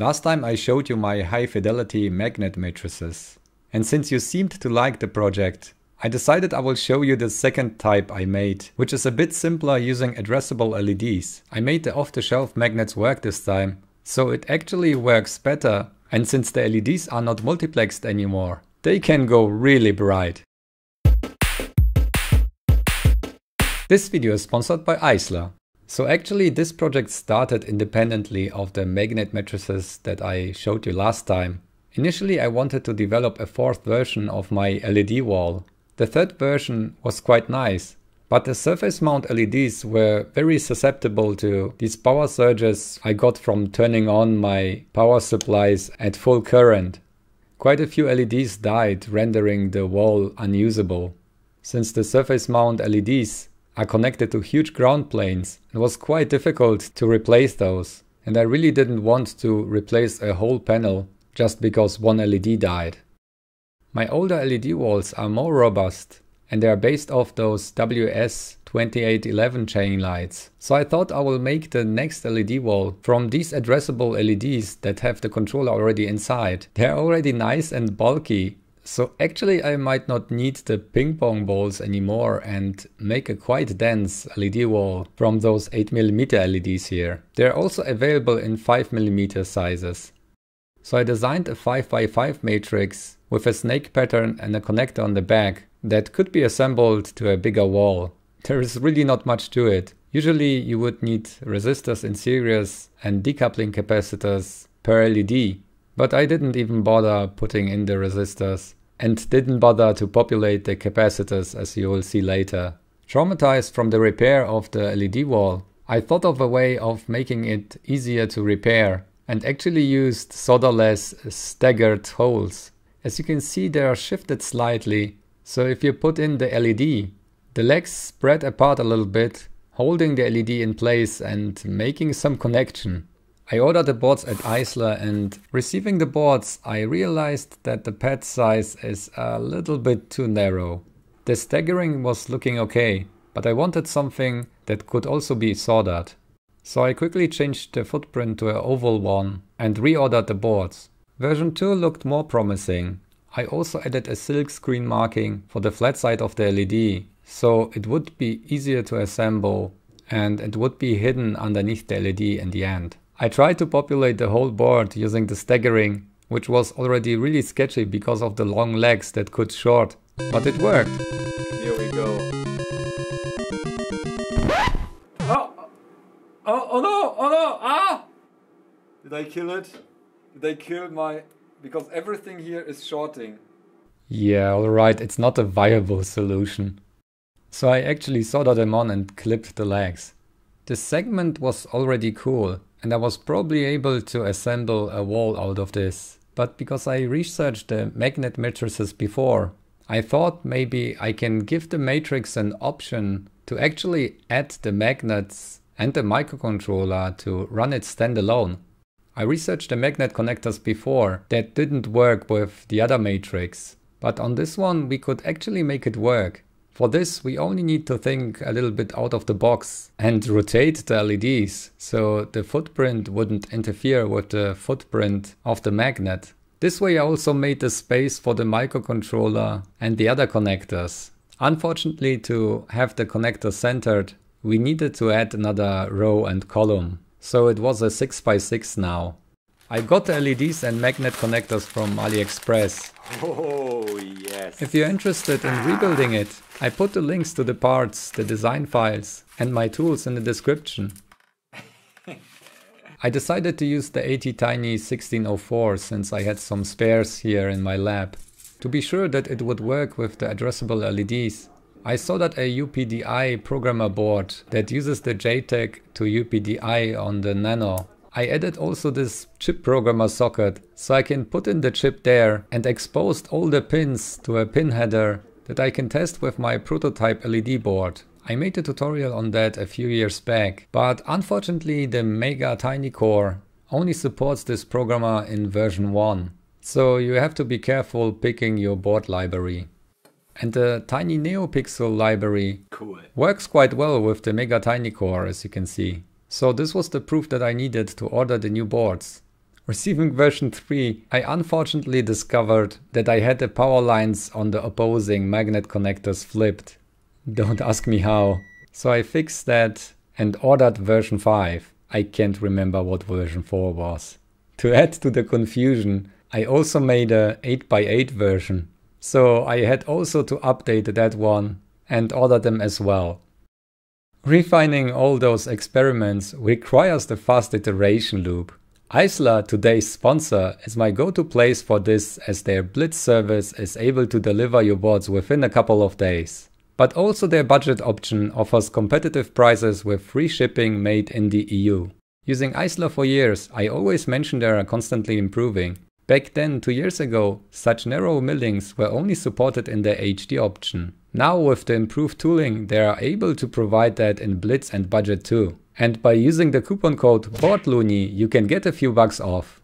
Last time I showed you my high fidelity magnet matrices. And since you seemed to like the project, I decided I will show you the second type I made, which is a bit simpler using addressable LEDs. I made the off-the-shelf magnets work this time, so it actually works better. And since the LEDs are not multiplexed anymore, they can go really bright. This video is sponsored by AISLER. So actually this project started independently of the magnet matrices that I showed you last time. Initially I wanted to develop a fourth version of my LED wall. The third version was quite nice, but the surface mount LEDs were very susceptible to these power surges I got from turning on my power supplies at full current. Quite a few LEDs died, rendering the wall unusable. Since the surface mount LEDs are connected to huge ground planes, it was quite difficult to replace those, and I really didn't want to replace a whole panel just because one LED died. My older LED walls are more robust, and they are based off those WS2811 chain lights. So I thought I will make the next LED wall from these addressable LEDs that have the controller already inside. They are already nice and bulky, so actually I might not need the ping pong balls anymore and make a quite dense LED wall from those 8mm LEDs here. They are also available in 5mm sizes. So I designed a 5x5 matrix with a snake pattern and a connector on the back that could be assembled to a bigger wall. There is really not much to it. Usually you would need resistors in series and decoupling capacitors per LED, but I didn't even bother putting in the resistors and didn't bother to populate the capacitors, as you will see later. Traumatized from the repair of the LED wall, I thought of a way of making it easier to repair and actually used solderless staggered holes. As you can see, they are shifted slightly. So if you put in the LED, the legs spread apart a little bit, holding the LED in place and making some connection. I ordered the boards at AISLER, and receiving the boards I realized that the pad size is a little bit too narrow. The staggering was looking okay, but I wanted something that could also be soldered. So I quickly changed the footprint to an oval one and reordered the boards. Version 2 looked more promising. I also added a silk screen marking for the flat side of the LED, so it would be easier to assemble and it would be hidden underneath the LED in the end. I tried to populate the whole board using the staggering, which was already really sketchy because of the long legs that cut short, but it worked. Here we go. Oh no! Ah! Did I kill it? Did I kill my... Because everything here is shorting. Yeah, alright, it's not a viable solution. So I actually soldered them on and clipped the legs. This segment was already cool, and I was probably able to assemble a wall out of this. But because I researched the magnet matrices before, I thought maybe I can give the matrix an option to actually add the magnets and the microcontroller to run it standalone. I researched the magnet connectors before that didn't work with the other matrix, but on this one we could actually make it work. For this we only need to think a little bit out of the box and rotate the LEDs so the footprint wouldn't interfere with the footprint of the magnet. This way I also made the space for the microcontroller and the other connectors. Unfortunately, to have the connector centered, we needed to add another row and column. So it was a 6x6 now. I got the LEDs and magnet connectors from AliExpress. Oh yes! If you're interested in rebuilding it, I put the links to the parts, the design files and my tools in the description. I decided to use the ATtiny1604 since I had some spares here in my lab. To be sure that it would work with the addressable LEDs, I soldered a UPDI programmer board that uses the JTAG to UPDI on the Nano. I added also this chip programmer socket, so I can put in the chip there and exposed all the pins to a pin header that I can test with my prototype LED board. I made a tutorial on that a few years back, but unfortunately the megatinycore only supports this programmer in version 1. So you have to be careful picking your board library. And the tiny neopixel library works quite well with the megatinycore, as you can see. So this was the proof that I needed to order the new boards. Receiving version 3, I unfortunately discovered that I had the power lines on the opposing magnet connectors flipped. Don't ask me how. So I fixed that and ordered version 5. I can't remember what version 4 was. To add to the confusion, I also made a 8x8 version. So I had also to update that one and order them as well. Refining all those experiments requires the fast iteration loop. AISLER, today's sponsor, is my go-to place for this, as their Blitz service is able to deliver your boards within a couple of days. But also their budget option offers competitive prices with free shipping made in the EU. Using AISLER for years, I always mention they are constantly improving. Back then, 2 years ago, such narrow millings were only supported in the HD option. Now with the improved tooling, they are able to provide that in Blitz and budget too. And by using the coupon code boardluni, you can get a few bucks off.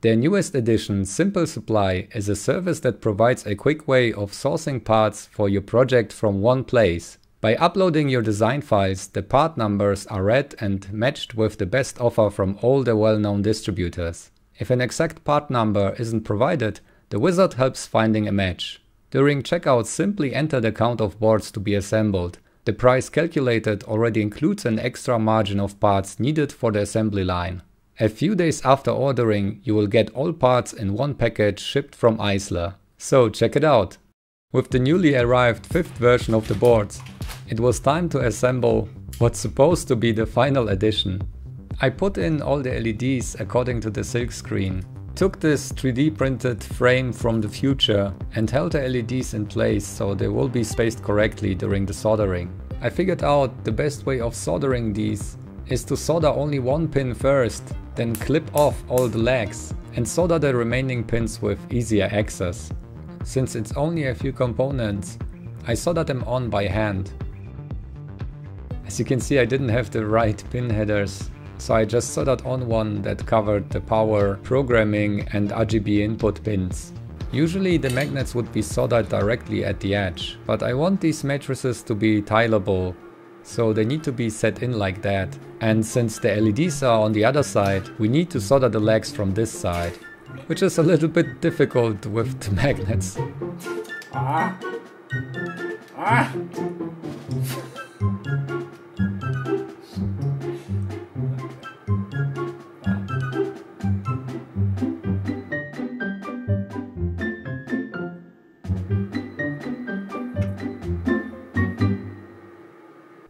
Their newest edition, Simple Supply, is a service that provides a quick way of sourcing parts for your project from one place. By uploading your design files, the part numbers are read and matched with the best offer from all the well-known distributors. If an exact part number isn't provided, the wizard helps finding a match. During checkout, simply enter the count of boards to be assembled. The price calculated already includes an extra margin of parts needed for the assembly line. A few days after ordering, you will get all parts in one package shipped from AISLER. So check it out! With the newly arrived fifth version of the boards, it was time to assemble what's supposed to be the final edition. I put in all the LEDs according to the silk screen, took this 3D printed frame from the future and held the LEDs in place so they will be spaced correctly during the soldering. I figured out the best way of soldering these is to solder only one pin first, then clip off all the legs and solder the remaining pins with easier access. Since it's only a few components, I soldered them on by hand. As you can see, I didn't have the right pin headers. So I just soldered on one that covered the power, programming and RGB input pins. Usually the magnets would be soldered directly at the edge, but I want these matrices to be tileable, so they need to be set in like that. And since the LEDs are on the other side, we need to solder the legs from this side, which is a little bit difficult with the magnets.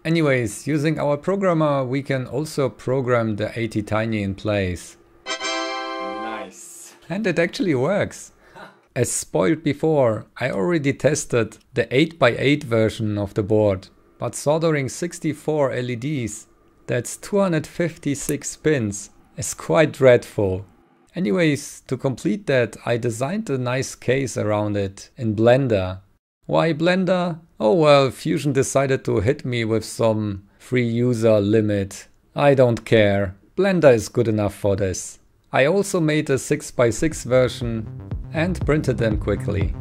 Anyways, using our programmer, we can also program the ATtiny in place. Nice. And it actually works. As spoiled before, I already tested the 8x8 version of the board, but soldering 64 LEDs, that's 256 pins, is quite dreadful. Anyways, to complete that, I designed a nice case around it in Blender. Why Blender? Oh well, Fusion decided to hit me with some free user limit. I don't care. Blender is good enough for this. I also made a 6x6 version and printed them quickly.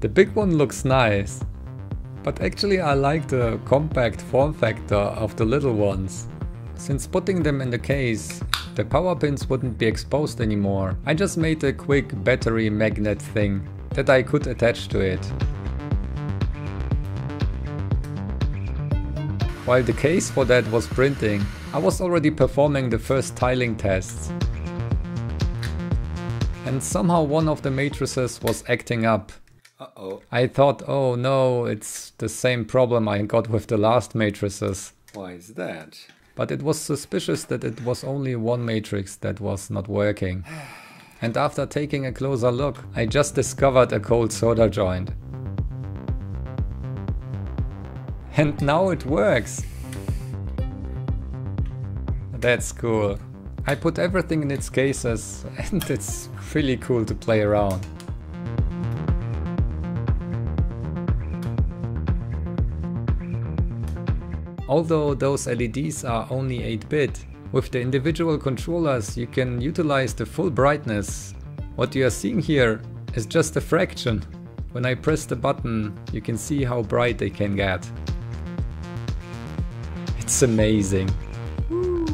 The big one looks nice, but actually I like the compact form factor of the little ones. Since putting them in the case, the power pins wouldn't be exposed anymore. I just made a quick battery magnet thing that I could attach to it. While the case for that was printing, I was already performing the first tiling tests. And somehow one of the matrices was acting up. Uh-oh. I thought, oh no, it's the same problem I got with the last matrices. Why is that? But it was suspicious that it was only one matrix that was not working. And after taking a closer look, I just discovered a cold solder joint. And now it works! That's cool. I put everything in its cases and it's really cool to play around. Although those LEDs are only 8-bit, with the individual controllers you can utilize the full brightness. What you are seeing here is just a fraction. When I press the button, you can see how bright they can get. It's amazing. Woo.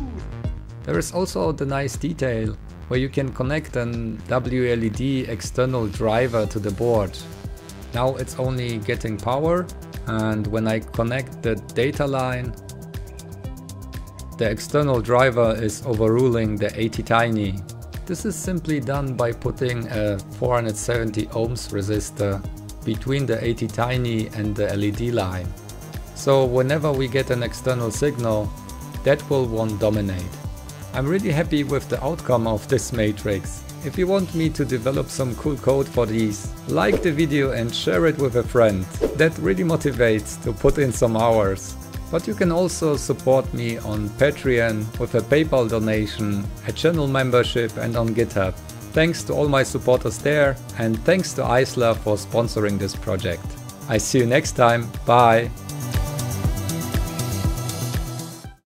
There is also the nice detail where you can connect an WLED external driver to the board. Now it's only getting power, and when I connect the data line, the external driver is overruling the ATtiny. This is simply done by putting a 470 ohms resistor between the ATtiny and the LED line. So whenever we get an external signal, that will won't dominate. I'm really happy with the outcome of this matrix. If you want me to develop some cool code for these, like the video and share it with a friend. That really motivates to put in some hours. But you can also support me on Patreon with a PayPal donation, a channel membership, and on GitHub. Thanks to all my supporters there, and thanks to AISLER for sponsoring this project. I see you next time, bye!